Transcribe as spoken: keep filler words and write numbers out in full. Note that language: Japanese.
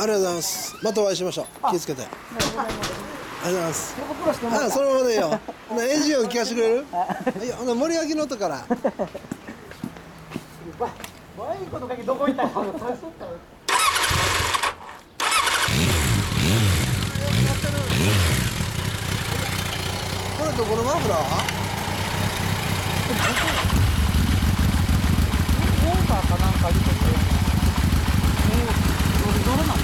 ありがとうございます。またお会いしましょう。気をつけて。ありがとうございます。あ、そのままでいいよ。エンジンを聞かせてくれる。森脇の音から悪いことだけどこ行ったの。これどこのマフラー？モーターかなんかいるところ。どれなん？